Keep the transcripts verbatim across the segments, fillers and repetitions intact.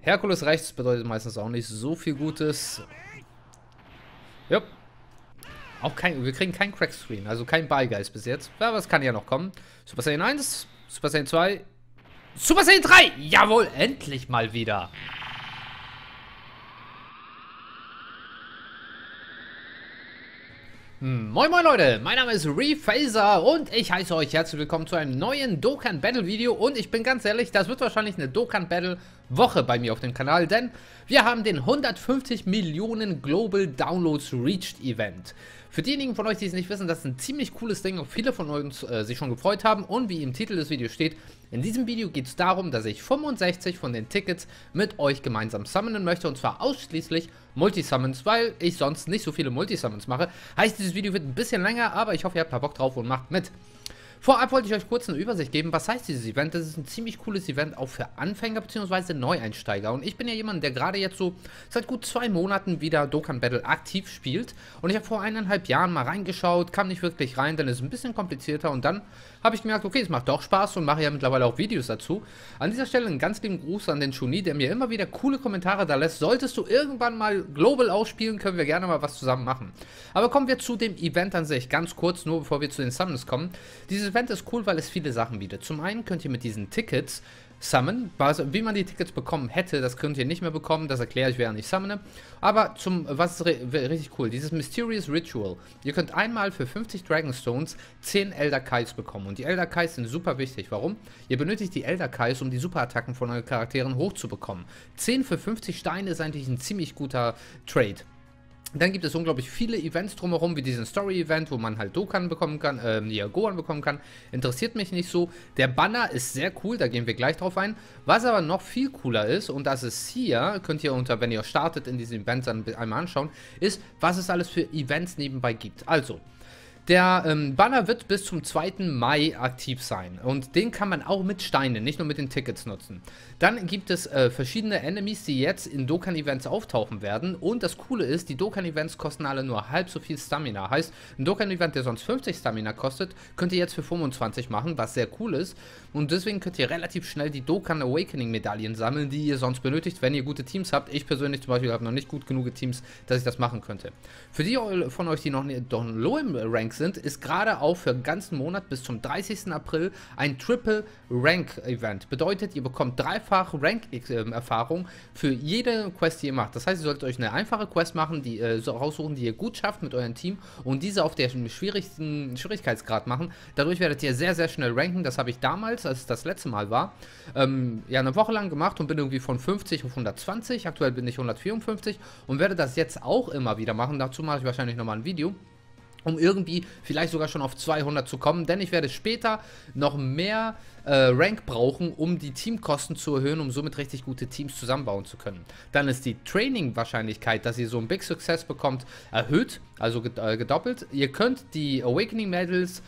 Herkules rechts bedeutet meistens auch nicht so viel Gutes. Jupp. Auch kein, wir kriegen keinen Crack-Screen, also kein Ballgeist bis jetzt. Aber es kann ja noch kommen. Super Saiyan eins, Super Saiyan zwei, Super Saiyan drei! Jawohl, endlich mal wieder! Moin moin Leute, mein Name ist Refaser und ich heiße euch herzlich willkommen zu einem neuen Dokkan Battle Video. Und ich bin ganz ehrlich, das wird wahrscheinlich eine Dokkan Battle Woche bei mir auf dem Kanal, denn wir haben den hundertfünfzig Millionen Global Downloads Reached Event. Für diejenigen von euch, die es nicht wissen, das ist ein ziemlich cooles Ding, auf viele von uns äh, sich schon gefreut haben. Und wie im Titel des Videos steht, in diesem Video geht es darum, dass ich fünfundsechzig von den Tickets mit euch gemeinsam summonen möchte. Und zwar ausschließlich Multisummons, weil ich sonst nicht so viele Multisummons mache. Heißt, dieses Video wird ein bisschen länger, aber ich hoffe, ihr habt da Bock drauf und macht mit. Vorab wollte ich euch kurz eine Übersicht geben, was heißt dieses Event. Das ist ein ziemlich cooles Event, auch für Anfänger bzw. Neueinsteiger. Und ich bin ja jemand, der gerade jetzt so seit gut zwei Monaten wieder Dokkan Battle aktiv spielt. Und ich habe vor eineinhalb Jahren mal reingeschaut, kam nicht wirklich rein, denn es ist ein bisschen komplizierter. Und dann habe ich gemerkt, okay, es macht doch Spaß und mache ja mittlerweile auch Videos dazu. An dieser Stelle einen ganz lieben Gruß an den Chuni, der mir immer wieder coole Kommentare da lässt. Solltest du irgendwann mal Global ausspielen, können wir gerne mal was zusammen machen. Aber kommen wir zu dem Event an sich, ganz kurz, nur bevor wir zu den Summons kommen. Dieses Event ist cool, weil es viele Sachen bietet. Zum einen könnt ihr mit diesen Tickets summonen, also wie man die Tickets bekommen hätte, das könnt ihr nicht mehr bekommen, das erkläre ich, während ich summone. Aber zum, was ist richtig cool, dieses Mysterious Ritual. Ihr könnt einmal für fünfzig Dragonstones zehn Elder Kais bekommen und die Elder Kais sind super wichtig. Warum? Ihr benötigt die Elder Kais, um die Superattacken von euren Charakteren hochzubekommen. zehn für fünfzig Steine ist eigentlich ein ziemlich guter Trade. Dann gibt es unglaublich viele Events drumherum, wie diesen Story-Event, wo man halt Dokkan bekommen kann, äh, ja, Gohan bekommen kann. Interessiert mich nicht so. Der Banner ist sehr cool, da gehen wir gleich drauf ein. Was aber noch viel cooler ist, und das ist hier, könnt ihr unter, wenn ihr startet in diesem Event, dann einmal anschauen, ist, was es alles für Events nebenbei gibt. Also, der ähm, Banner wird bis zum zweiten Mai aktiv sein und den kann man auch mit Steinen, nicht nur mit den Tickets nutzen. Dann gibt es äh, verschiedene Enemies, die jetzt in Dokkan-Events auftauchen werden und das Coole ist, die Dokkan-Events kosten alle nur halb so viel Stamina. Heißt, ein Dokkan-Event, der sonst fünfzig Stamina kostet, könnt ihr jetzt für fünfundzwanzig machen, was sehr cool ist. Und deswegen könnt ihr relativ schnell die Dokkan Awakening-Medaillen sammeln, die ihr sonst benötigt, wenn ihr gute Teams habt. Ich persönlich zum Beispiel habe noch nicht gut genug Teams, dass ich das machen könnte. Für die von euch, die noch low im Rank sind, Sind, ist gerade auch für den ganzen Monat bis zum dreißigsten April ein Triple Rank Event. Bedeutet, ihr bekommt dreifach Rank Erfahrung für jede Quest, die ihr macht. Das heißt, ihr solltet euch eine einfache Quest machen, die äh, so raussuchen, die ihr gut schafft mit eurem Team und diese auf dem schwierigsten Schwierigkeitsgrad machen. Dadurch werdet ihr sehr, sehr schnell ranken. Das habe ich damals, als es das letzte Mal war, ähm, ja eine Woche lang gemacht und bin irgendwie von fünfzig auf hundertzwanzig. Aktuell bin ich hundertvierundfünfzig und werde das jetzt auch immer wieder machen. Dazu mache ich wahrscheinlich nochmal ein Video, um irgendwie vielleicht sogar schon auf zweihundert zu kommen, denn ich werde später noch mehr äh, Rank brauchen, um die Teamkosten zu erhöhen, um somit richtig gute Teams zusammenbauen zu können. Dann ist die Training-Wahrscheinlichkeit, dass ihr so einen Big Success bekommt, erhöht, also gedoppelt. Ihr könnt die Awakening Medals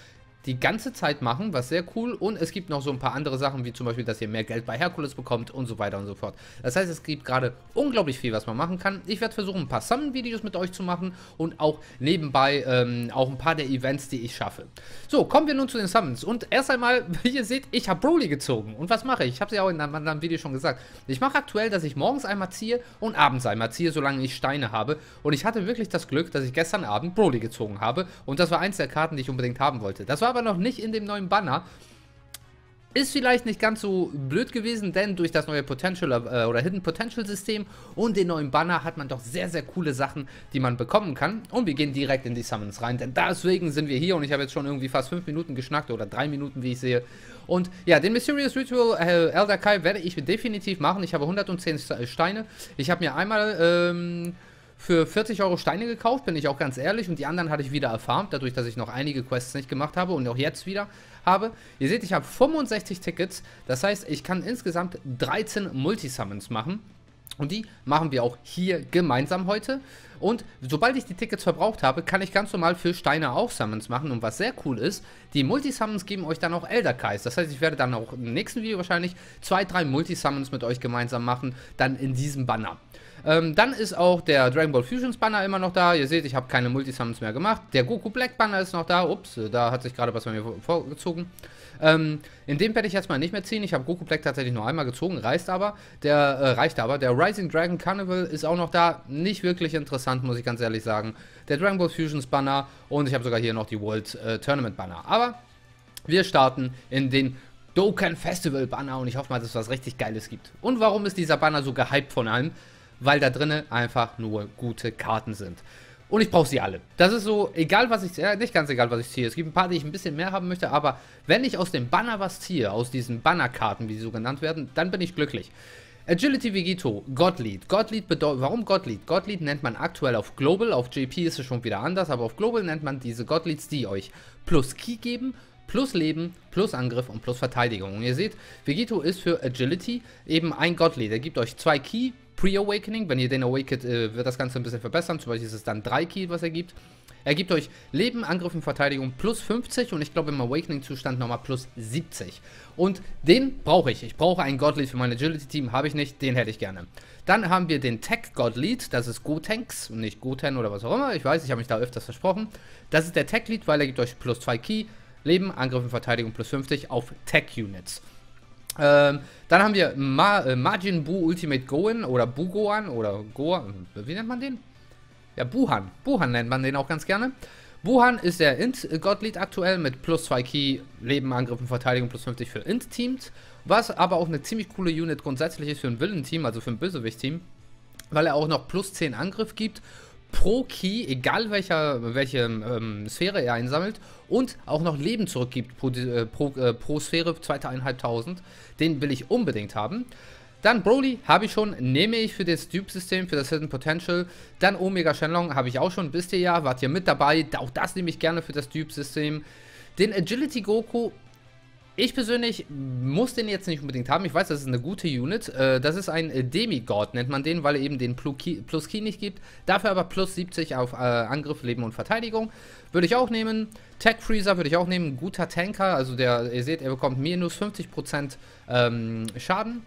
die ganze Zeit machen, was sehr cool, und es gibt noch so ein paar andere Sachen, wie zum Beispiel, dass ihr mehr Geld bei Herkules bekommt und so weiter und so fort. Das heißt, es gibt gerade unglaublich viel, was man machen kann. Ich werde versuchen, ein paar Summon-Videos mit euch zu machen und auch nebenbei ähm, auch ein paar der Events, die ich schaffe. So, kommen wir nun zu den Summons und erst einmal, wie ihr seht, ich habe Broly gezogen und was mache ich? Ich habe es ja auch in einem anderen Video schon gesagt. Ich mache aktuell, dass ich morgens einmal ziehe und abends einmal ziehe, solange ich Steine habe, und ich hatte wirklich das Glück, dass ich gestern Abend Broly gezogen habe und das war eins der Karten, die ich unbedingt haben wollte. Das war aber noch nicht in dem neuen Banner. Ist vielleicht nicht ganz so blöd gewesen, denn durch das neue Potential äh, oder Hidden Potential System und den neuen Banner hat man doch sehr, sehr coole Sachen, die man bekommen kann. Und wir gehen direkt in die Summons rein, denn deswegen sind wir hier und ich habe jetzt schon irgendwie fast fünf Minuten geschnackt oder drei Minuten, wie ich sehe. Und ja, den Mysterious Ritual äh, Elder Kai werde ich definitiv machen. Ich habe hundertzehn Steine. Ich habe mir einmal Ähm, für vierzig Euro Steine gekauft, bin ich auch ganz ehrlich, und die anderen hatte ich wieder erfarmt, dadurch, dass ich noch einige Quests nicht gemacht habe und auch jetzt wieder habe. Ihr seht, ich habe fünfundsechzig Tickets, das heißt, ich kann insgesamt dreizehn Multisummons machen. Und die machen wir auch hier gemeinsam heute. Und sobald ich die Tickets verbraucht habe, kann ich ganz normal für Steine auch Summons machen. Und was sehr cool ist, die Multisummons geben euch dann auch Elder Kais. Das heißt, ich werde dann auch im nächsten Video wahrscheinlich zwei, drei Multisummons mit euch gemeinsam machen, dann in diesem Banner. Ähm, dann ist auch der Dragon Ball Fusions Banner immer noch da. Ihr seht, ich habe keine Multisummons mehr gemacht. Der Goku Black Banner ist noch da. Ups, da hat sich gerade was bei mir vorgezogen. Ähm, in dem werde ich erstmal nicht mehr ziehen. Ich habe Goku Black tatsächlich nur einmal gezogen, reißt aber. Der, äh, reicht aber. Der Rising Dragon Carnival ist auch noch da. Nicht wirklich interessant, muss ich ganz ehrlich sagen. Der Dragon Ball Fusions Banner und ich habe sogar hier noch die World äh, Tournament Banner. Aber wir starten in den Dokkan Festival Banner und ich hoffe mal, dass es was richtig Geiles gibt. Und warum ist dieser Banner so gehypt von allem? Weil da drinnen einfach nur gute Karten sind. Und ich brauche sie alle. Das ist so, egal was ich ziehe, nicht ganz egal was ich ziehe. Es gibt ein paar, die ich ein bisschen mehr haben möchte, aber wenn ich aus dem Banner was ziehe, aus diesen Bannerkarten, wie sie so genannt werden, dann bin ich glücklich. Agility Vegito, Godlead. Godlead bedeutet, warum Godlead? Godlead nennt man aktuell auf Global, auf J P ist es schon wieder anders, aber auf Global nennt man diese Godleads, die euch plus Ki geben, plus Leben, plus Angriff und plus Verteidigung. Und ihr seht, Vegito ist für Agility eben ein Godlead. Er gibt euch zwei Ki, Pre-Awakening, wenn ihr den awaket, äh, wird das Ganze ein bisschen verbessern. Zum Beispiel ist es dann drei Ki, was er gibt. Er gibt euch Leben, Angriff und Verteidigung plus fünfzig und ich glaube im Awakening-Zustand nochmal plus siebzig. Und den brauche ich. Ich brauche einen Godlead für mein Agility-Team, habe ich nicht, den hätte ich gerne. Dann haben wir den Tech-Godlead, das ist Gotenks, nicht Goten oder was auch immer. Ich weiß, ich habe mich da öfters versprochen. Das ist der Tech-Lead, weil er gibt euch plus zwei Ki, Leben, Angriff und Verteidigung plus fünfzig auf Tech-Units. Ähm, dann haben wir Ma äh, Majin Bu Ultimate Gohan oder Bu Gohan oder Gohan, wie nennt man den? Ja, Buhan. Buhan nennt man den auch ganz gerne. Buhan ist der Int-Godlead aktuell mit plus zwei Ki, Leben, Angriff und Verteidigung plus fünfzig für Int-Teams, was aber auch eine ziemlich coole Unit grundsätzlich ist für ein Villain-Team, also für ein Bösewicht-Team, weil er auch noch plus zehn Angriff gibt pro Ki, egal welcher, welche ähm, Sphäre er einsammelt und auch noch Leben zurückgibt pro, äh, pro, äh, pro Sphäre zweitausendfünfhundert, den will ich unbedingt haben. Dann Broly habe ich schon, nehme ich für das Dupe-System, für das Hidden Potential. Dann Omega Shenlong habe ich auch schon, wisst ihr ja, wart ihr mit dabei, auch das nehme ich gerne für das Dupe-System. Den Agility Goku, ich persönlich muss den jetzt nicht unbedingt haben. Ich weiß, das ist eine gute Unit. Das ist ein Demigod, nennt man den, weil er eben den Plus Ki nicht gibt. Dafür aber plus siebzig auf Angriff, Leben und Verteidigung. Würde ich auch nehmen. Tech Freezer würde ich auch nehmen. Guter Tanker, also der, ihr seht, er bekommt minus fünfzig Prozent Schaden.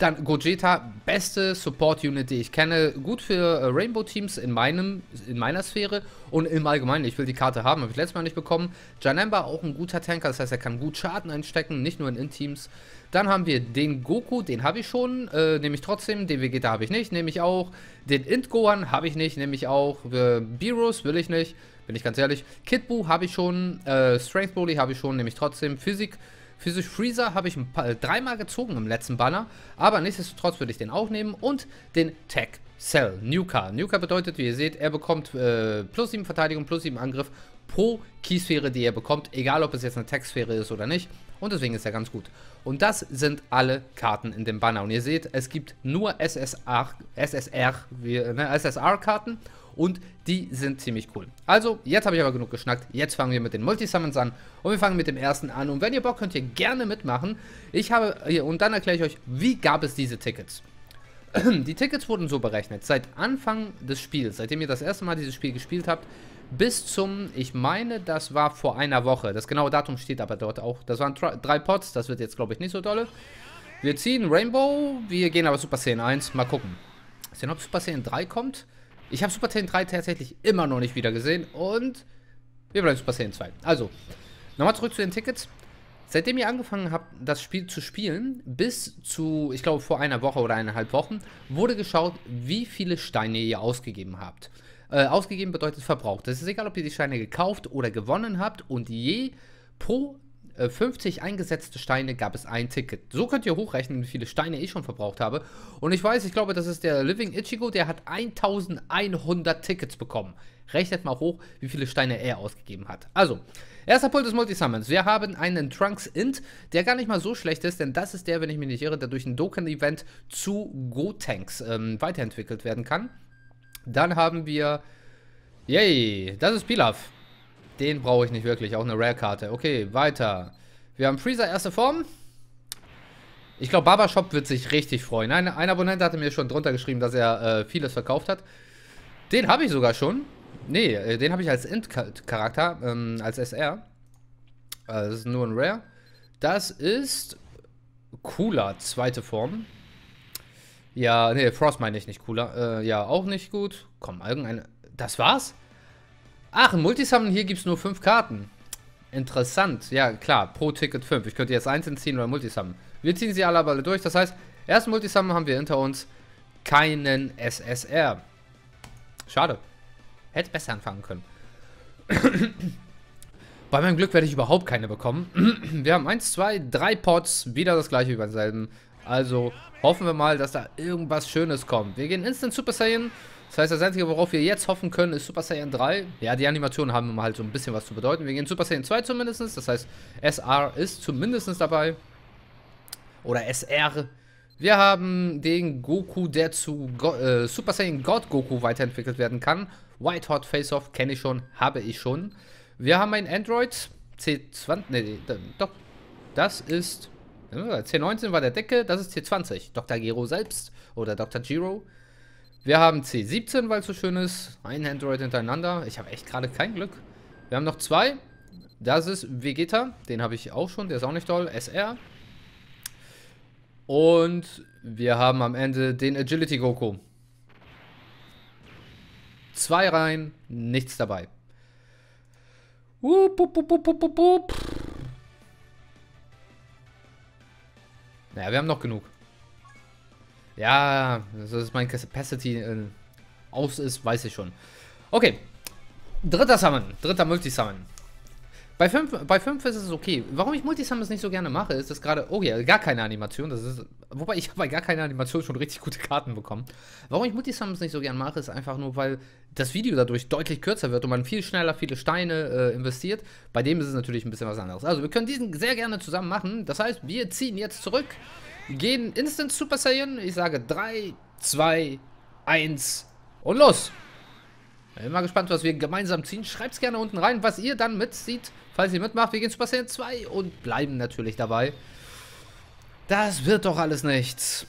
Dann Gogeta, beste Support-Unit, die ich kenne. Gut für Rainbow-Teams in, meinem, in meiner Sphäre und im Allgemeinen. Ich will die Karte haben, habe ich letztes Mal nicht bekommen. Janemba, auch ein guter Tanker, das heißt, er kann gut Schaden einstecken, nicht nur in In-Teams. Dann haben wir den Goku, den habe ich schon, äh, nehme ich trotzdem. Den Vegeta habe ich nicht, nehme ich auch. Den Int-Gohan habe ich nicht, nehme ich auch. Beerus will ich nicht, bin ich ganz ehrlich. Kid Buu habe ich schon, äh, Strength Broly habe ich schon, nehme ich trotzdem. Physik. Physisch Freezer habe ich ein paar, äh, dreimal gezogen im letzten Banner, aber nichtsdestotrotz würde ich den auch nehmen und den Tech Cell, Nuka. Nuka bedeutet, wie ihr seht, er bekommt äh, plus sieben Verteidigung, plus sieben Angriff pro Ki-Sphäre, die er bekommt, egal ob es jetzt eine Tech-Sphäre ist oder nicht und deswegen ist er ganz gut. Und das sind alle Karten in dem Banner und ihr seht, es gibt nur S S R-Karten und die sind ziemlich cool. Also, jetzt habe ich aber genug geschnackt. Jetzt fangen wir mit den Multisummons an. Und wir fangen mit dem ersten an. Und wenn ihr Bock, könnt ihr gerne mitmachen. Ich habe, und dann erkläre ich euch, wie gab es diese Tickets. Die Tickets wurden so berechnet. Seit Anfang des Spiels, seitdem ihr das erste Mal dieses Spiel gespielt habt, bis zum, ich meine, das war vor einer Woche. Das genaue Datum steht aber dort auch. Das waren drei Pots. Das wird jetzt, glaube ich, nicht so dolle. Wir ziehen Rainbow. Wir gehen aber Super Saiyan eins. Mal gucken. Ist denn, ob Super Saiyan drei kommt? Ich habe Super Saiyan drei tatsächlich immer noch nicht wieder gesehen und wir bleiben Super Saiyan zwei. Also, nochmal zurück zu den Tickets. Seitdem ihr angefangen habt, das Spiel zu spielen, bis zu, ich glaube, vor einer Woche oder eineinhalb Wochen, wurde geschaut, wie viele Steine ihr ausgegeben habt. Äh, ausgegeben bedeutet verbraucht. Das ist egal, ob ihr die Steine gekauft oder gewonnen habt und je pro fünfzig eingesetzte Steine gab es ein Ticket. So könnt ihr hochrechnen, wie viele Steine ich schon verbraucht habe. Und ich weiß, ich glaube, das ist der Living Ichigo, der hat eintausendeinhundert Tickets bekommen. Rechnet mal hoch, wie viele Steine er ausgegeben hat. Also, erster Pull des Multisummons. Wir haben einen Trunks Int, der gar nicht mal so schlecht ist, denn das ist der, wenn ich mich nicht irre, der durch ein Dokkan-Event zu Gotenks ähm, weiterentwickelt werden kann. Dann haben wir... Yay, das ist Pilaf. Den brauche ich nicht wirklich, auch eine Rare-Karte. Okay, weiter. Wir haben Freezer, erste Form. Ich glaube, Barbershop wird sich richtig freuen. Ein, ein Abonnent hatte mir schon drunter geschrieben, dass er äh, vieles verkauft hat. Den habe ich sogar schon. Nee, den habe ich als Int-Charakter, ähm, als S R. Äh, das ist nur ein Rare. Das ist Cooler, zweite Form. Ja, nee, Frost meine ich nicht Cooler. Äh, ja, auch nicht gut. Komm, irgendeine... Das war's? Ach, im Multisummon hier gibt es nur fünf Karten. Interessant. Ja, klar. Pro Ticket fünf. Ich könnte jetzt einzeln ziehen oder Multisum. Wir ziehen sie alle, alle durch. Das heißt, erst Multisum haben wir hinter uns. Keinen S S R. Schade. Hätte besser anfangen können. Bei meinem Glück werde ich überhaupt keine bekommen. Wir haben eins, zwei, drei Pots. Wieder das gleiche wie beim selben. Also hoffen wir mal, dass da irgendwas Schönes kommt. Wir gehen Instant Super Saiyan. Das heißt, das Einzige, worauf wir jetzt hoffen können, ist Super Saiyan drei. Ja, die Animationen haben immer halt so ein bisschen was zu bedeuten. Wir gehen Super Saiyan zwei zumindest. Das heißt, S R ist zumindest dabei. Oder S R. Wir haben den Goku, der zu Go äh, Super Saiyan God Goku weiterentwickelt werden kann. White Hot Face-Off kenne ich schon, habe ich schon. Wir haben ein Android. C zwanzig. Nee, doch. Das ist... C neunzehn war der Decke, das ist C zwanzig. Doktor Gero selbst oder Doktor Gero. Wir haben C siebzehn, weil es so schön ist. Ein Android hintereinander. Ich habe echt gerade kein Glück. Wir haben noch zwei. Das ist Vegeta. Den habe ich auch schon. Der ist auch nicht toll. S R. Und wir haben am Ende den Agility Goku. Zwei rein. Nichts dabei. Wupp, wupp, wupp, wupp, wupp, wupp. Naja, wir haben noch genug. Ja, dass mein Capacity äh, aus ist, weiß ich schon. Okay. Dritter Summon. Dritter Multisummon. Bei fünf, bei fünf ist es okay. Warum ich Multisummons nicht so gerne mache, ist das gerade... Oh ja, gar keine Animation. Das ist, wobei, ich habe bei gar keiner Animation schon richtig gute Karten bekommen. Warum ich Multisummons nicht so gerne mache, ist einfach nur, weil das Video dadurch deutlich kürzer wird und man viel schneller viele Steine äh, investiert. Bei dem ist es natürlich ein bisschen was anderes. Also, wir können diesen sehr gerne zusammen machen. Das heißt, wir ziehen jetzt zurück, gehen Instant Super Saiyan. Ich sage drei, zwei, eins und los! Ich bin mal gespannt, was wir gemeinsam ziehen. Schreibt es gerne unten rein, was ihr dann mitzieht, falls ihr mitmacht. Wir gehen Super Saiyan zwei und bleiben natürlich dabei. Das wird doch alles nichts.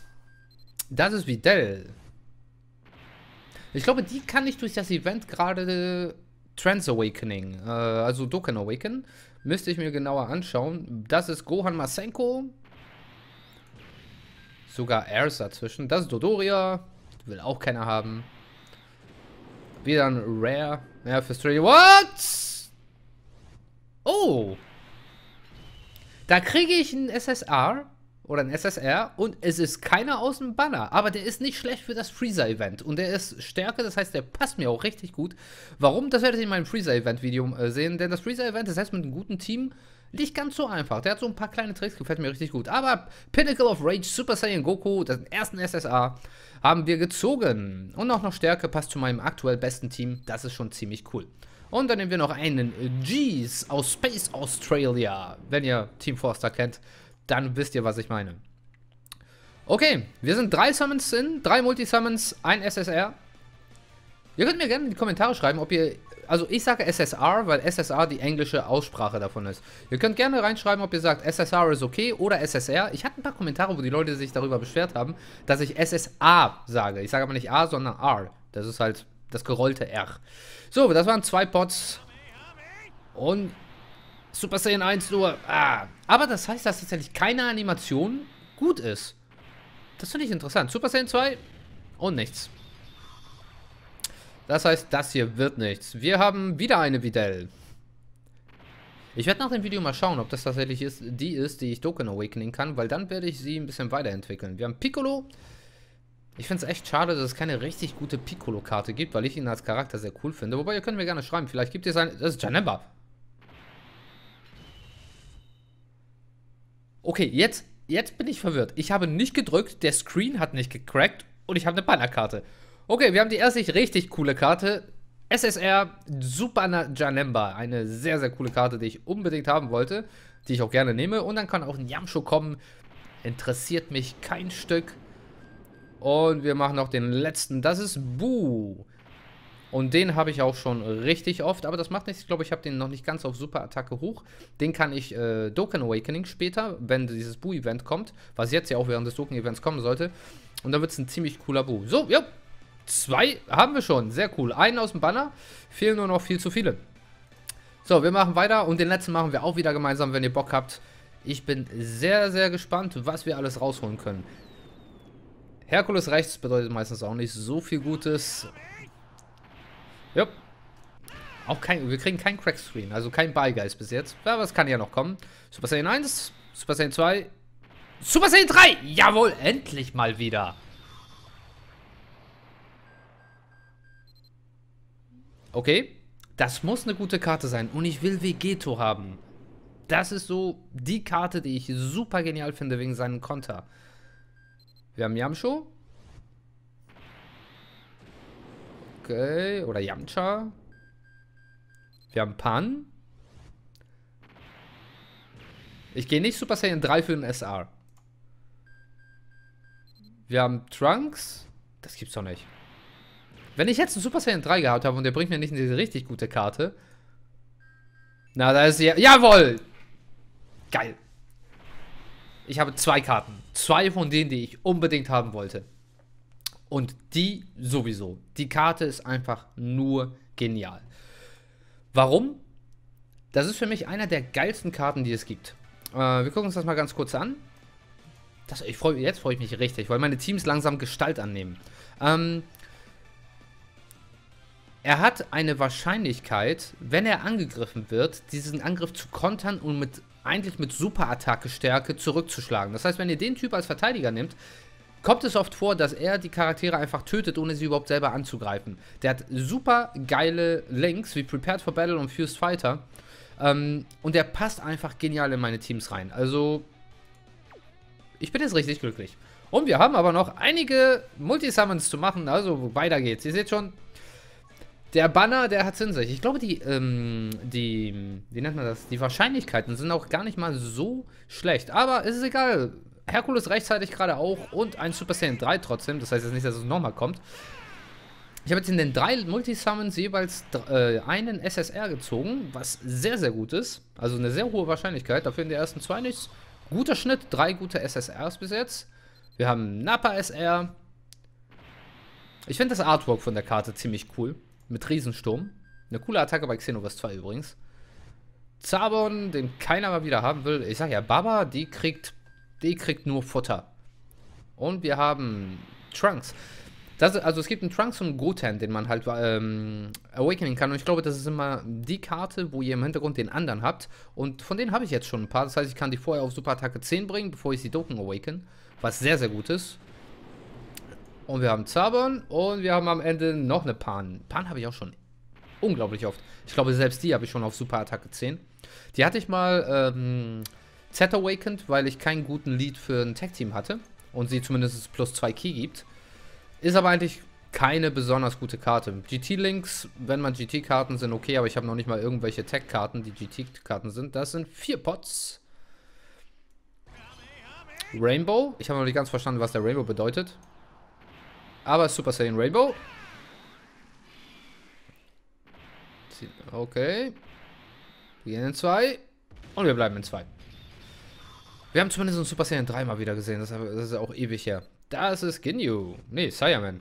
Das ist wie Dell. Ich glaube, die kann ich durch das Event gerade Trans Awakening, äh, also Dokkan Awaken, müsste ich mir genauer anschauen. Das ist Gohan Masenko. Sogar Airs dazwischen. Das ist Dodoria. Will auch keiner haben. Wieder ein Rare. Ja, für Stray. What? Oh. Da kriege ich einen S S R oder einen S S R und es ist keiner aus dem Banner. Aber der ist nicht schlecht für das Freezer-Event. Und der ist stärker, das heißt, der passt mir auch richtig gut. Warum? Das werdet ihr in meinem Freezer-Event-Video äh, sehen. Denn das Freezer-Event, das heißt mit einem guten Team, nicht ganz so einfach. Der hat so ein paar kleine Tricks, gefällt mir richtig gut. Aber Pinnacle of Rage, Super Saiyan Goku, den ersten S S R, haben wir gezogen. Und auch noch Stärke, passt zu meinem aktuell besten Team. Das ist schon ziemlich cool. Und dann nehmen wir noch einen G's aus Space Australia. Wenn ihr Team Forster kennt, dann wisst ihr, was ich meine. Okay, wir sind drei Summons in, drei Multisummons, ein S S R. Ihr könnt mir gerne in die Kommentare schreiben, ob ihr... Also ich sage S S R, weil S S R die englische Aussprache davon ist. Ihr könnt gerne reinschreiben, ob ihr sagt, S S R ist okay oder S S R. Ich hatte ein paar Kommentare, wo die Leute sich darüber beschwert haben, dass ich S S A sage. Ich sage aber nicht A, sondern R. Das ist halt das gerollte R. So, das waren zwei Pots. Und Super Saiyan eins nur. Ah. Aber das heißt, dass tatsächlich keine Animation gut ist. Das finde ich interessant. Super Saiyan zwei und nichts. Das heißt, das hier wird nichts. Wir haben wieder eine Videl. Ich werde nach dem Video mal schauen, ob das tatsächlich ist, die ist, die ich Dokkan Awakening kann, weil dann werde ich sie ein bisschen weiterentwickeln. Wir haben Piccolo. Ich finde es echt schade, dass es keine richtig gute Piccolo-Karte gibt, weil ich ihn als Charakter sehr cool finde. Wobei, ihr könnt mir gerne schreiben, vielleicht gibt ihr seine... Das ist Janemba. Okay, jetzt, jetzt bin ich verwirrt. Ich habe nicht gedrückt, der Screen hat nicht gecrackt und ich habe eine Bannerkarte. Okay, wir haben die erste richtig coole Karte. S S R Super Janemba. Eine sehr, sehr coole Karte, die ich unbedingt haben wollte. Die ich auch gerne nehme. Und dann kann auch ein Yamsho kommen. Interessiert mich kein Stück. Und wir machen noch den letzten. Das ist Bu. Und den habe ich auch schon richtig oft. Aber das macht nichts. Ich glaube, ich habe den noch nicht ganz auf Superattacke hoch. Den kann ich äh, Dokkan Awakening später, wenn dieses Bu-Event kommt. Was jetzt ja auch während des Dokkan-Events kommen sollte. Und dann wird es ein ziemlich cooler Bu. So, ja. Zwei haben wir schon. Sehr cool. Einen aus dem Banner. Fehlen nur noch viel zu viele. So, wir machen weiter. Und den letzten machen wir auch wieder gemeinsam, wenn ihr Bock habt. Ich bin sehr, sehr gespannt, was wir alles rausholen können. Herkules rechts bedeutet meistens auch nicht so viel Gutes. Jupp. Auch kein, wir kriegen keinen Crackscreen, also kein Beigeist bis jetzt. Aber es kann ja noch kommen. Super Saiyan eins, Super Saiyan zwei, Super Saiyan drei! Jawohl, endlich mal wieder! Okay, das muss eine gute Karte sein. Und ich will Vegito haben. Das ist so die Karte, die ich super genial finde, wegen seinem Konter. Wir haben Yamcho. Okay, oder Yamcha. Wir haben Pan. Ich gehe nicht Super Saiyan drei für den S R. Wir haben Trunks. Das gibt's doch nicht. Wenn ich jetzt einen Super Saiyan drei gehabt habe und der bringt mir nicht eine richtig gute Karte. Na, da ist ja. Jawohl! Geil. Ich habe zwei Karten. Zwei von denen, die ich unbedingt haben wollte. Und die sowieso. Die Karte ist einfach nur genial. Warum? Das ist für mich einer der geilsten Karten, die es gibt. Äh, wir gucken uns das mal ganz kurz an. Das, ich freu, jetzt freue ich mich richtig, weil meine Teams langsam Gestalt annehmen. Ähm, er hat eine Wahrscheinlichkeit, wenn er angegriffen wird, diesen Angriff zu kontern und mit, eigentlich mit Superattacke-Stärke zurückzuschlagen. Das heißt, wenn ihr den Typ als Verteidiger nehmt, kommt es oft vor, dass er die Charaktere einfach tötet, ohne sie überhaupt selber anzugreifen. Der hat super geile Links, wie Prepared for Battle und Fused Fighter. Ähm, und der passt einfach genial in meine Teams rein. Also, ich bin jetzt richtig glücklich. Und wir haben aber noch einige Multisummons zu machen, also weiter geht's. Ihr seht schon, der Banner, der hat's in sich. Ich glaube, die, ähm, die, wie nennt man das? Die Wahrscheinlichkeiten sind auch gar nicht mal so schlecht. Aber es ist egal. Herkules rechtzeitig gerade auch und ein Super Saiyan drei trotzdem. Das heißt jetzt nicht, dass es nochmal kommt. Ich habe jetzt in den drei Multisummons jeweils äh, einen S S R gezogen, was sehr, sehr gut ist. Also eine sehr hohe Wahrscheinlichkeit. Dafür in der ersten zwei nichts. Guter Schnitt, drei gute S S Rs bis jetzt. Wir haben Nappa S R. Ich finde das Artwork von der Karte ziemlich cool. Mit Riesensturm. Eine coole Attacke bei Xenoverse zwei übrigens. Zabon, den keiner mal wieder haben will. Ich sag ja, Baba, die kriegt... Die kriegt nur Futter. Und wir haben Trunks. Das, also es gibt einen Trunks und einen Goten, den man halt ähm, awakening kann. Und ich glaube, das ist immer die Karte, wo ihr im Hintergrund den anderen habt. Und von denen habe ich jetzt schon ein paar. Das heißt, ich kann die vorher auf Superattacke zehn bringen, bevor ich sie Dokkan awaken. Was sehr, sehr gut ist. Und wir haben Zabon. Und wir haben am Ende noch eine Pan. Pan habe ich auch schon unglaublich oft. Ich glaube, selbst die habe ich schon auf Superattacke zehn. Die hatte ich mal... Ähm, Z awakened, weil ich keinen guten Lead für ein Tag-Team hatte und sie zumindest plus zwei Ki gibt. Ist aber eigentlich keine besonders gute Karte. G T-Links, wenn man G T-Karten sind, okay, aber ich habe noch nicht mal irgendwelche Tag-Karten, die G T-Karten sind. Das sind vier Pots. Rainbow. Ich habe noch nicht ganz verstanden, was der Rainbow bedeutet. Aber Super Saiyan Rainbow. Okay. Wir gehen in zwei. Und wir bleiben in zwei. Wir haben zumindest einen Super Saiyan drei mal wieder gesehen. Das ist auch ewig her. Das ist Ginyu. Nee, Saiyaman.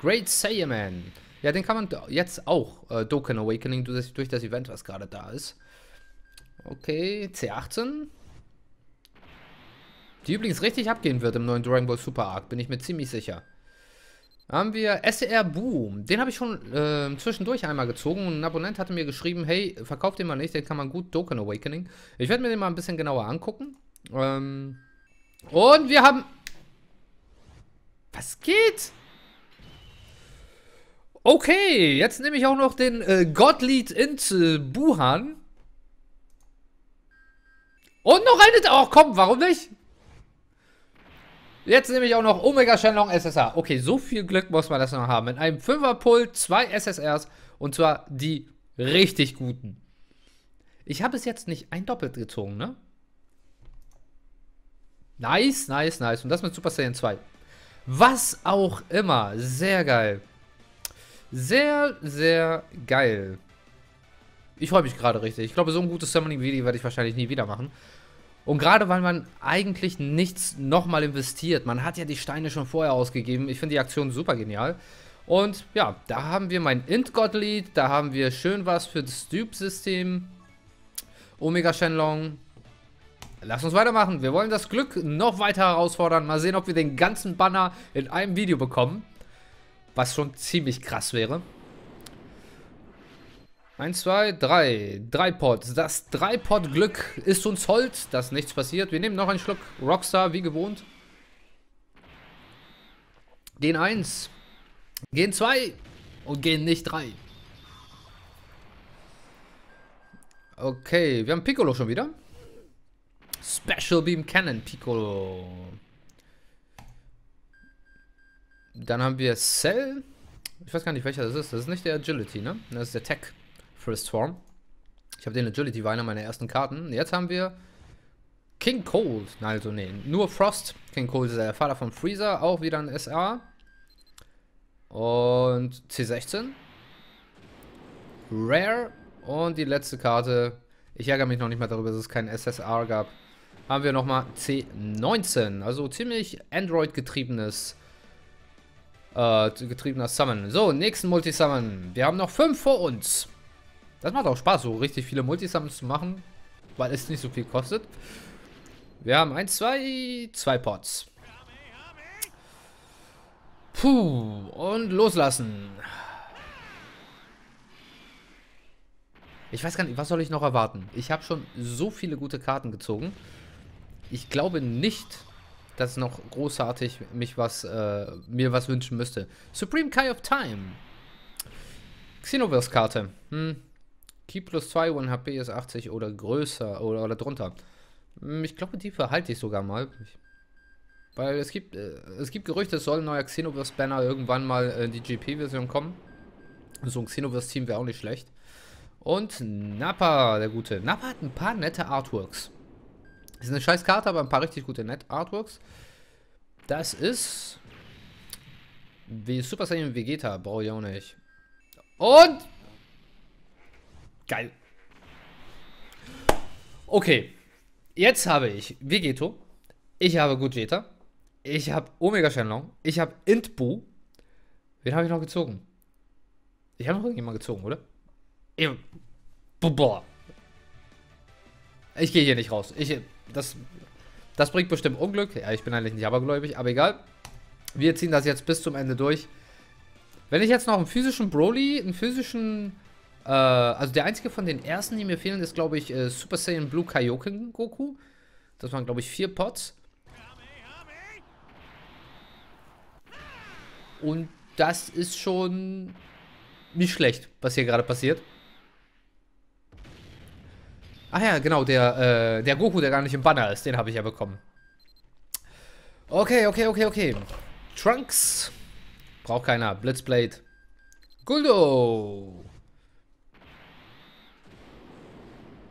Great Saiyaman. Ja, den kann man jetzt auch äh, Dokkan Awakening durch, durch das Event, was gerade da ist. Okay, C achtzehn. Die übrigens richtig abgehen wird im neuen Dragon Ball Super Arc. Bin ich mir ziemlich sicher. Haben wir S R Boom. Den habe ich schon äh, zwischendurch einmal gezogen. Und ein Abonnent hatte mir geschrieben, hey, verkauft den mal nicht. Den kann man gut Dokkan Awakening. Ich werde mir den mal ein bisschen genauer angucken. Ähm, und wir haben... Was geht? Okay, jetzt nehme ich auch noch den äh, Godlead in äh, Buhan. Und noch eine... Oh, komm, warum nicht? Jetzt nehme ich auch noch Omega Shenlong S S R. Okay, so viel Glück muss man das noch haben. In einem Fünferpult, zwei S S Rs. Und zwar die richtig guten. Ich habe es jetzt nicht ein Doppelt gezogen, ne? Nice, nice, nice. Und das mit Super Saiyan zwei. Was auch immer. Sehr geil. Sehr, sehr geil. Ich freue mich gerade richtig. Ich glaube, so ein gutes Summoning-Video werde ich wahrscheinlich nie wieder machen. Und gerade, weil man eigentlich nichts nochmal investiert. Man hat ja die Steine schon vorher ausgegeben. Ich finde die Aktion super genial. Und ja, da haben wir mein Int-Godlead. Da haben wir schön was für das Dupe-System. Omega Shenlong. Lass uns weitermachen. Wir wollen das Glück noch weiter herausfordern. Mal sehen, ob wir den ganzen Banner in einem Video bekommen. Was schon ziemlich krass wäre. Eins, zwei, drei. Drei Pot. Das Drei-Pot-Glück ist uns hold, dass nichts passiert. Wir nehmen noch einen Schluck Rockstar, wie gewohnt. Gehen eins. Gehen zwei. Und gehen nicht drei. Okay, wir haben Piccolo schon wieder. Special Beam Cannon Piccolo. Dann haben wir Cell. Ich weiß gar nicht, welcher das ist. Das ist nicht der Agility, ne? Das ist der Tech First Form. Ich habe den Agility, war einer meiner ersten Karten. Jetzt haben wir King Cold. Nein, also nee, nur Frost. King Cold ist der Vater von Freezer. Auch wieder ein S A. Und C sechzehn. Rare. Und die letzte Karte, ich ärgere mich noch nicht mal darüber, dass es keinen S S R gab, haben wir nochmal C neunzehn. Also ziemlich Android-getriebenes äh, getriebener Summon. So, nächsten Multisummon. Wir haben noch fünf vor uns. Das macht auch Spaß, so richtig viele Multisummons zu machen, weil es nicht so viel kostet. Wir haben eins, zwei, zwei Pots. Puh, und loslassen. Ich weiß gar nicht, was soll ich noch erwarten? Ich habe schon so viele gute Karten gezogen. Ich glaube nicht, dass noch großartig mich was, äh, mir was wünschen müsste. Supreme Kai of Time. Xenoverse Karte. Hm. Key plus zwei, eins H P ist achtzig oder größer oder, oder drunter. Hm, ich glaube, die verhalte ich sogar mal. Ich, weil es gibt, äh, es gibt Gerüchte, es soll ein neuer Xenoverse Banner irgendwann mal in die G P-Version kommen. So ein Xenoverse Team wäre auch nicht schlecht. Und Nappa, der Gute. Nappa hat ein paar nette Artworks. Ist eine scheiß Karte, aber ein paar richtig gute nette Artworks. Das ist... wie Super Saiyan Vegeta, brauche ich auch nicht. Und... geil. Okay. Jetzt habe ich Vegito. Ich habe Gogeta. Ich habe Omega Shenlong. Ich habe Intbu. Wen habe ich noch gezogen? Ich habe noch irgendjemanden gezogen, oder? Boah. Ich gehe hier nicht raus. Ich, das, das bringt bestimmt Unglück. Ja, ich bin eigentlich nicht abergläubig, aber egal. Wir ziehen das jetzt bis zum Ende durch. Wenn ich jetzt noch einen physischen Broly, einen physischen... Äh, also der einzige von den ersten, die mir fehlen, ist, glaube ich, äh, Super Saiyan Blue Kaioken Goku. Das waren, glaube ich, vier Pots. Und das ist schon nicht schlecht, was hier gerade passiert. Ach ja, genau, der, äh, der Goku, der gar nicht im Banner ist, den habe ich ja bekommen. Okay, okay, okay, okay. Trunks. Braucht keiner. Blitzblade. Guldo.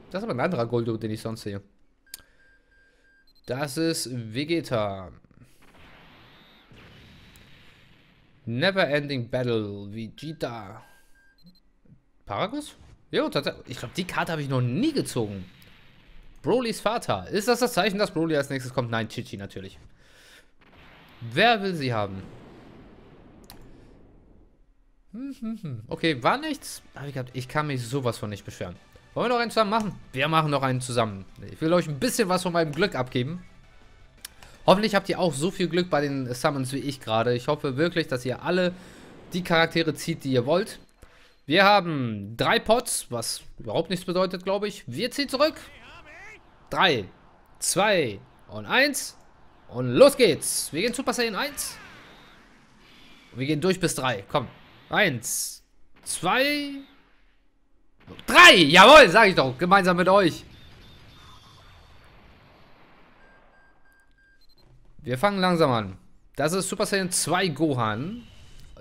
Das ist aber ein anderer Guldo, den ich sonst sehe. Das ist Vegeta. Neverending Battle. Vegeta. Paragus? Jo, tatsächlich. Ich glaube, die Karte habe ich noch nie gezogen. Brolys Vater. Ist das das Zeichen, dass Broly als nächstes kommt? Nein, Chichi natürlich. Wer will sie haben? Hm, hm, hm. Okay, war nichts. Aber ich glaube, ich kann mich sowas von nicht beschweren. Wollen wir noch einen zusammen machen? Wir machen noch einen zusammen. Ich will euch ein bisschen was von meinem Glück abgeben. Hoffentlich habt ihr auch so viel Glück bei den Summons wie ich gerade. Ich hoffe wirklich, dass ihr alle die Charaktere zieht, die ihr wollt. Wir haben drei Pots, was überhaupt nichts bedeutet, glaube ich. Wir ziehen zurück. Drei, zwei und eins. Und los geht's. Wir gehen Super Saiyan eins. Und wir gehen durch bis drei. Komm. Eins, zwei, drei. Jawohl, sage ich doch. Gemeinsam mit euch. Wir fangen langsam an. Das ist Super Saiyan zwei Gohan.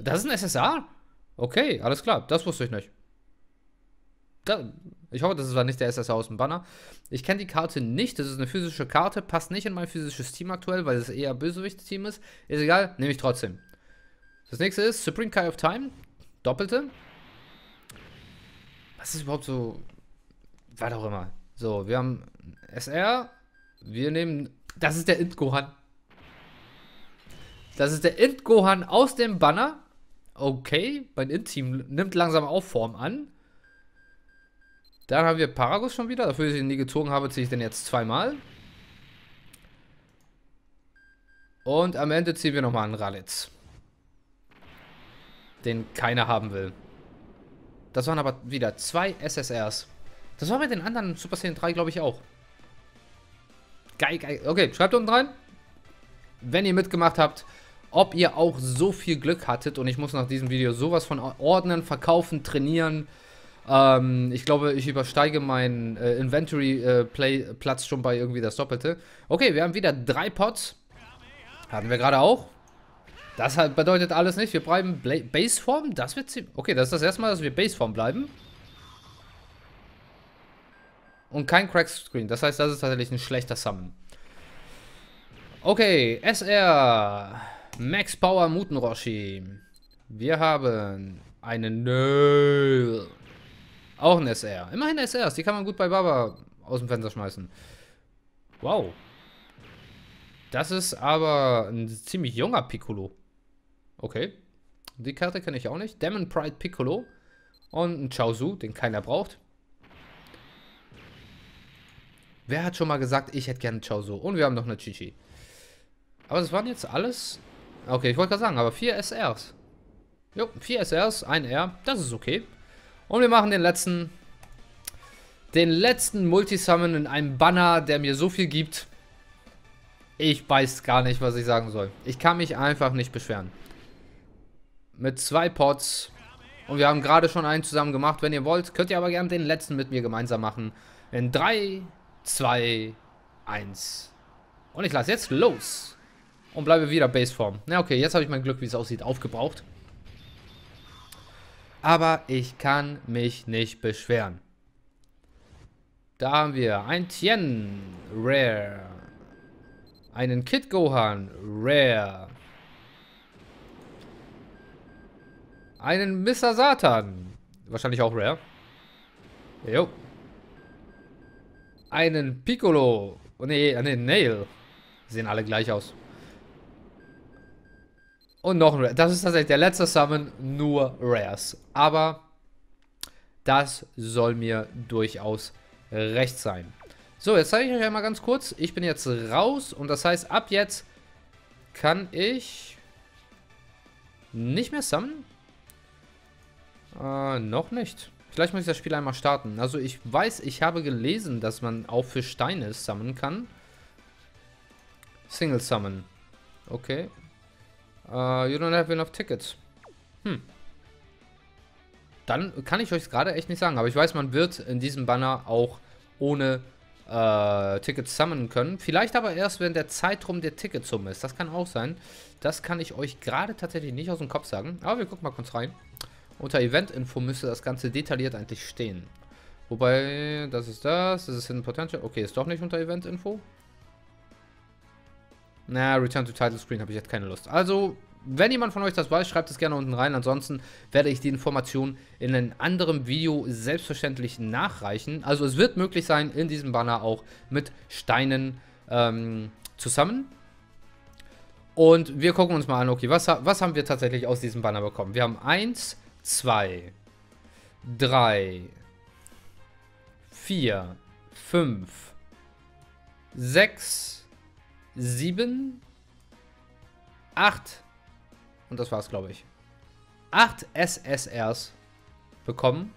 Das ist ein S S R? Okay, alles klar. Das wusste ich nicht. Da, ich hoffe, das war nicht der S S R aus dem Banner. Ich kenne die Karte nicht. Das ist eine physische Karte. Passt nicht in mein physisches Team aktuell, weil es eher Bösewicht-Team ist. Ist egal. Nehme ich trotzdem. Das nächste ist Supreme Kai of Time. Doppelte. Was ist überhaupt so... was auch immer. So, wir haben S R. Wir nehmen... das ist der Int-Gohan. Das ist der Int-Gohan aus dem Banner. Okay, mein Int-Team nimmt langsam auch Form an. Dann haben wir Paragus schon wieder. Dafür, dass ich ihn nie gezogen habe, ziehe ich den jetzt zweimal. Und am Ende ziehen wir nochmal einen Raditz. Den keiner haben will. Das waren aber wieder zwei S S Rs. Das war bei den anderen Super Saiyan drei, glaube ich, auch. Geil, geil. Okay, schreibt unten rein, wenn ihr mitgemacht habt, ob ihr auch so viel Glück hattet. Und ich muss nach diesem Video sowas von ordnen, verkaufen, trainieren. Ähm, ich glaube, ich übersteige meinen äh, Inventory-Play-Platz äh, schon bei irgendwie das Doppelte. Okay, wir haben wieder drei Pots. Hatten wir gerade auch. Das halt bedeutet alles nicht. Wir bleiben Baseform. Das wird ziemlich... Okay, das ist das erste Mal, dass wir Baseform bleiben. Und kein Crackscreen. Das heißt, das ist tatsächlich ein schlechter Summon. Okay, S R. Max Power Mutenroshi. Wir haben eine Nail. Auch ein S R. Immerhin S Rs. Die kann man gut bei Baba aus dem Fenster schmeißen. Wow. Das ist aber ein ziemlich junger Piccolo. Okay. Die Karte kenne ich auch nicht. Demon Pride Piccolo. Und ein Chaozu, den keiner braucht. Wer hat schon mal gesagt, ich hätte gerne Chaozu? Und wir haben noch eine Chichi. Aber das waren jetzt alles... Okay, ich wollte gerade sagen, aber vier S Rs. Jo, vier S Rs, ein R. Das ist okay. Und wir machen den letzten... Den letzten Multisummon in einem Banner, der mir so viel gibt. Ich weiß gar nicht, was ich sagen soll. Ich kann mich einfach nicht beschweren. Mit zwei Pots. Und wir haben gerade schon einen zusammen gemacht. Wenn ihr wollt, könnt ihr aber gerne den letzten mit mir gemeinsam machen. In drei, zwei, eins. Und ich lasse jetzt los. Und bleibe wieder Baseform. Na okay, jetzt habe ich mein Glück, wie es aussieht, aufgebraucht. Aber ich kann mich nicht beschweren. Da haben wir ein Tien. Rare. Einen Kid Gohan. Rare. Einen Mister Satan. Wahrscheinlich auch Rare. Jo. Einen Piccolo. Oh nee, nee, Nail. Sehen alle gleich aus. Und noch ein Rare. Das ist tatsächlich der letzte Summon. Nur Rares. Aber das soll mir durchaus recht sein. So, jetzt zeige ich euch einmal ganz kurz. Ich bin jetzt raus und das heißt, ab jetzt kann ich nicht mehr summonen. Äh, noch nicht. Vielleicht muss ich das Spiel einmal starten. Also ich weiß, ich habe gelesen, dass man auch für Steine summonen kann. Single Summon. Okay. Uh, you don't have enough tickets. Hm. Dann kann ich euch gerade echt nicht sagen. Aber ich weiß, man wird in diesem Banner auch ohne... Äh, Tickets summonen können. Vielleicht aber erst, wenn der Zeitraum der Ticketsumme ist. Das kann auch sein. Das kann ich euch gerade tatsächlich nicht aus dem Kopf sagen. Aber wir gucken mal kurz rein. Unter Event-Info müsste das Ganze detailliert eigentlich stehen. Wobei, das ist das. Das ist Hidden Potential. Okay, ist doch nicht unter Event-Info. Na, Return to Title Screen habe ich jetzt keine Lust. Also, wenn jemand von euch das weiß, schreibt es gerne unten rein. Ansonsten werde ich die Information in einem anderen Video selbstverständlich nachreichen. Also es wird möglich sein, in diesem Banner auch mit Steinen ähm, zusammen. Und wir gucken uns mal an, okay, was, was haben wir tatsächlich aus diesem Banner bekommen? Wir haben eins, zwei, drei, vier, fünf, sechs, sieben, acht... Und das war's, glaube ich. acht S S Rs bekommen.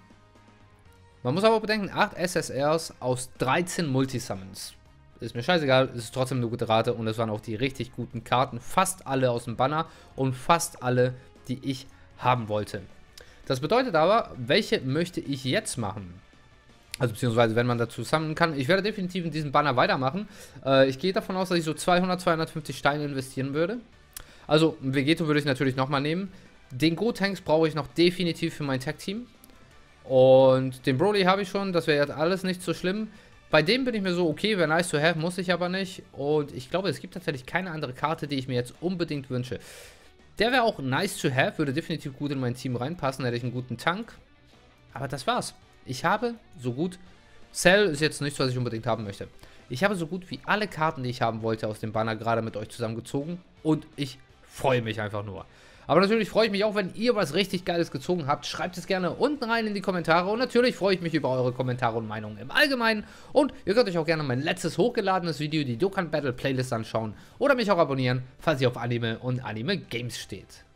Man muss aber bedenken, acht S S Rs aus dreizehn Multisummons. Ist mir scheißegal, ist trotzdem eine gute Rate. Und es waren auch die richtig guten Karten. Fast alle aus dem Banner und fast alle, die ich haben wollte. Das bedeutet aber, welche möchte ich jetzt machen? Also beziehungsweise, wenn man dazu sammeln kann. Ich werde definitiv in diesem Banner weitermachen. Äh, ich gehe davon aus, dass ich so zweihundert, zweihundertfünfzig Steine investieren würde. Also, Vegito würde ich natürlich nochmal nehmen. Den Gotenks brauche ich noch definitiv für mein Tag-Team. Und den Broly habe ich schon. Das wäre jetzt alles nicht so schlimm. Bei dem bin ich mir so, okay, wäre nice to have, muss ich aber nicht. Und ich glaube, es gibt tatsächlich keine andere Karte, die ich mir jetzt unbedingt wünsche. Der wäre auch nice to have, würde definitiv gut in mein Team reinpassen. Hätte ich einen guten Tank. Aber das war's. Ich habe so gut... Cell ist jetzt nichts, was ich unbedingt haben möchte. Ich habe so gut wie alle Karten, die ich haben wollte, aus dem Banner gerade mit euch zusammengezogen. Und ich... freue mich einfach nur. Aber natürlich freue ich mich auch, wenn ihr was richtig Geiles gezogen habt. Schreibt es gerne unten rein in die Kommentare. Und natürlich freue ich mich über eure Kommentare und Meinungen im Allgemeinen. Und ihr könnt euch auch gerne mein letztes hochgeladenes Video, die Dokkan Battle Playlist, anschauen. Oder mich auch abonnieren, falls ihr auf Anime und Anime Games steht.